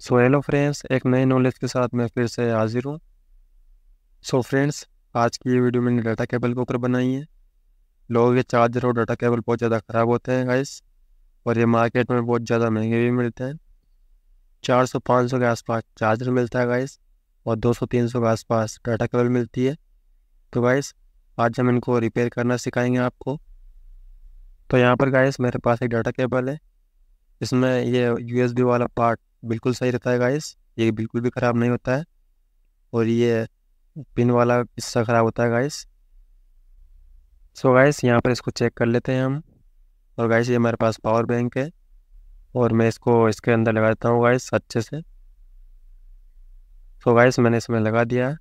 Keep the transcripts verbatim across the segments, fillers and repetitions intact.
So hello friends, एक नए knowledge के साथ मैं फिर से हाजिर हूँ। सो फ्रेंड्स, आज की ये वीडियो मैंने डाटा केबल के ऊपर बनाई है। लोगों के चार्जर और डाटा केबल बहुत ज़्यादा ख़राब होते हैं गाइस, और ये मार्केट में बहुत ज़्यादा महंगे भी मिलते हैं। चार सौ पाँच सौ के आसपास चार्जर मिलता है गाइस, और दो सौ तीन सौ के आसपास डाटा केबल मिलती है। तो गाइस आज हम इनको रिपेयर करना सिखाएंगे आपको। तो यहाँ पर गाइस मेरे पास एक डाटा केबल है, इसमें ये यूएसबी वाला पार्ट बिल्कुल सही रहता है गाइस, ये बिल्कुल भी ख़राब नहीं होता है, और ये पिन वाला हिस्सा ख़राब होता है गाइस। सो गाइस यहाँ पर इसको चेक कर लेते हैं हम। और गाइस ये हमारे पास पावर बैंक है, और मैं इसको इसके अंदर लगा देता हूँ गाइस अच्छे से। सो गाइस मैंने इसमें लगा दिया।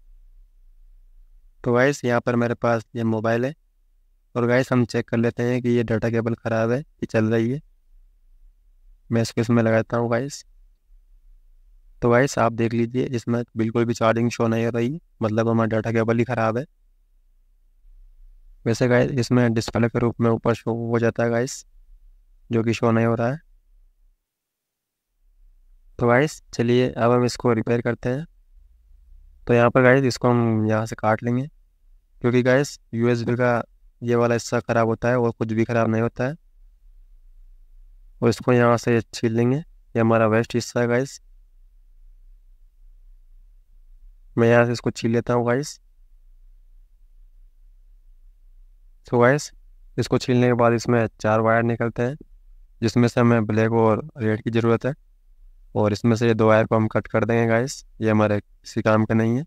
तो गाइस यहाँ पर मेरे पास ये मोबाइल है, और गाइस हम चेक कर लेते हैं कि ये डाटा केबल ख़राब है कि चल रही है। मैं इसको इसमें लगा देता हूँ गाइस। तो गाइस आप देख लीजिए, इसमें बिल्कुल भी चार्जिंग शो नहीं हो रही, मतलब हमारा डाटा केबल ही ख़राब है। वैसे गाइस इसमें डिस्प्ले के रूप में ऊपर शो हो जाता है गाइस, जो कि शो नहीं हो रहा है। तो गाइस चलिए अब हम इसको रिपेयर करते हैं। तो यहाँ पर गाइस इसको हम यहाँ से काट लेंगे, क्योंकि गाइस यूएसबी का ये वाला हिस्सा ख़राब होता है और कुछ भी ख़राब नहीं होता है। और इसको यहाँ से छील लेंगे, ये हमारा वेस्ट हिस्सा है गाइस। मैं यहाँ से इसको छील लेता हूँ गाइस। तो गाइस इसको छीलने के बाद इसमें चार वायर निकलते हैं, जिसमें से हमें ब्लैक और रेड की ज़रूरत है, और इसमें से ये दो वायर को हम कट कर देंगे गाइस, ये हमारे किसी काम का नहीं है।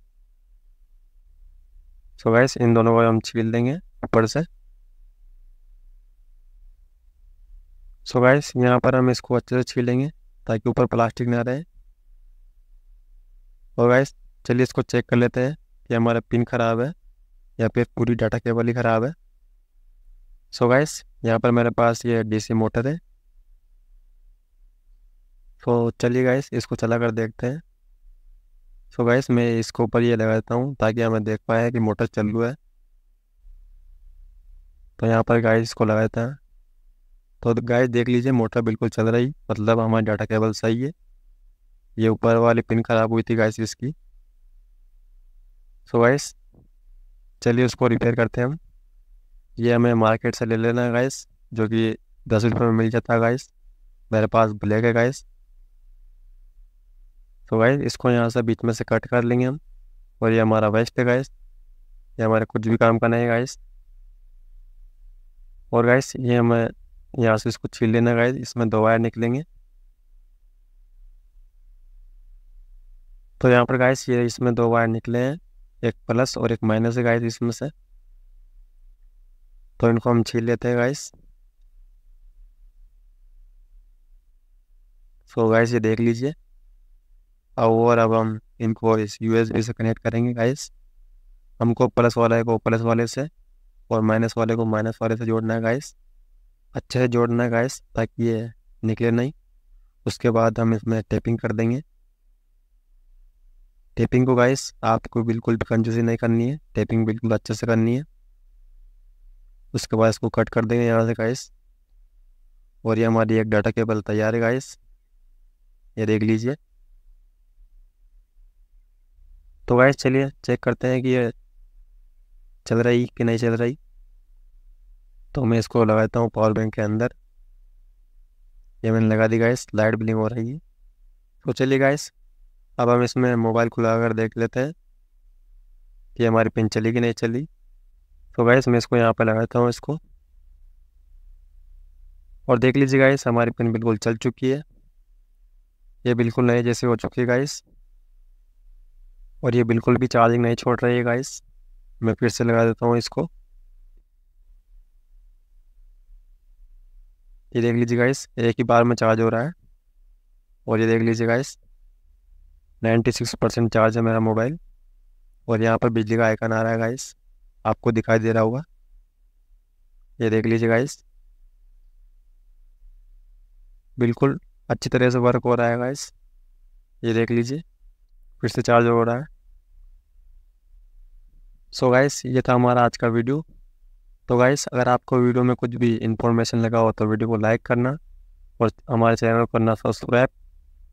सो गाइस इन दोनों को हम छील देंगे ऊपर से। सो गाइस यहाँ पर हम इसको अच्छे से छीलेंगे ताकि ऊपर प्लास्टिक ना रहे। और गाइस चलिए इसको चेक कर लेते हैं कि हमारा पिन ख़राब है या फिर पूरी डाटा केबल ही ख़राब है। सो गाइस यहाँ पर मेरे पास ये डीसी मोटर है। तो चलिए गाइस इसको चला कर देखते हैं। सो गाइस मैं इसको ऊपर ये लगा देता हूँ ताकि हमें देख पाए कि मोटर चल रहा है। तो यहाँ पर गाइस इसको लगा देते हैं। तो गाइस देख लीजिए मोटर बिल्कुल चल रही, मतलब हमारी डाटा केबल सही है। ये ऊपर वाली पिन ख़राब हुई थी गाइस इसकी। सो गाइस चलिए उसको रिपेयर करते हैं हम। ये हमें मार्केट से ले लेना है गाइस, जो कि दस रुपये में मिल जाता है गाइस। मेरे पास ब्लैक है गाइस। सो गाइस इसको यहाँ से बीच में से कट कर लेंगे हम, और ये हमारा वेस्ट है गाइस, ये हमारे कुछ भी काम का नहीं है गाइस। और गाइस ये हमें यहाँ से इसको छील लेना गाइस, इसमें दो वायर निकलेंगे। तो यहाँ पर गाइस ये इसमें दो वायर निकले हैं, एक प्लस और एक माइनस है गाइस इसमें से। तो इनको हम छील लेते हैं गाइस। सो गाइस ये देख लीजिए। और अब हम इनको इस यूएसबी से कनेक्ट करेंगे गाइस। हमको प्लस वाले को प्लस वाले से और माइनस वाले को माइनस वाले से जोड़ना है गाइस, अच्छे से जोड़ना है गाइस ताकि ये निकले नहीं। उसके बाद हम इसमें टेपिंग कर देंगे। टेपिंग को गाइस आपको बिल्कुल भी कंजूसी नहीं करनी है, टेपिंग बिल्कुल अच्छे से करनी है। उसके बाद इसको कट कर देंगे यहाँ से गाइस, और ये हमारी एक डाटा केबल तैयार है गाइस, ये देख लीजिए। तो गाइस चलिए चेक करते हैं कि ये चल रही कि नहीं चल रही। तो मैं इसको लगाता हूँ पावर बैंक के अंदर। ये मैंने लगा दी गाइस, लाइट ब्लिंक हो रही है। तो चलिए गाइस अब हम इसमें मोबाइल खुला कर देख लेते हैं कि हमारी पिन चली कि नहीं चली। तो गाइस मैं इसको यहाँ पर लगाता हूँ इसको, और देख लीजिए गाइस हमारी पिन बिल्कुल चल चुकी है। ये बिल्कुल नए जैसे हो चुकी है गाइस, और ये बिल्कुल भी चार्जिंग नहीं छोड़ रही है गाइस। मैं फिर से लगा देता हूँ इसको, ये देख लीजिए गाइस एक ही बार में चार्ज हो रहा है। और ये देख लीजिए गाइस छियानवे परसेंट चार्ज है मेरा मोबाइल, और यहाँ पर बिजली का आइकन आ रहा है गाइस, आपको दिखाई दे रहा होगा, ये देख लीजिए गाइस। बिल्कुल अच्छी तरह से वर्क हो रहा है गाइस, ये देख लीजिए फिर से चार्ज हो रहा है। सो गाइस ये था हमारा आज का वीडियो। तो गाइस अगर आपको वीडियो में कुछ भी इन्फॉर्मेशन लगा हो तो वीडियो को लाइक करना, और हमारे चैनल को करना सब्सक्राइब,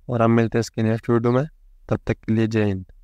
और हम मिलते हैं इसके नेक्स्ट वीडियो में। तब तक के लिए जय हिंद।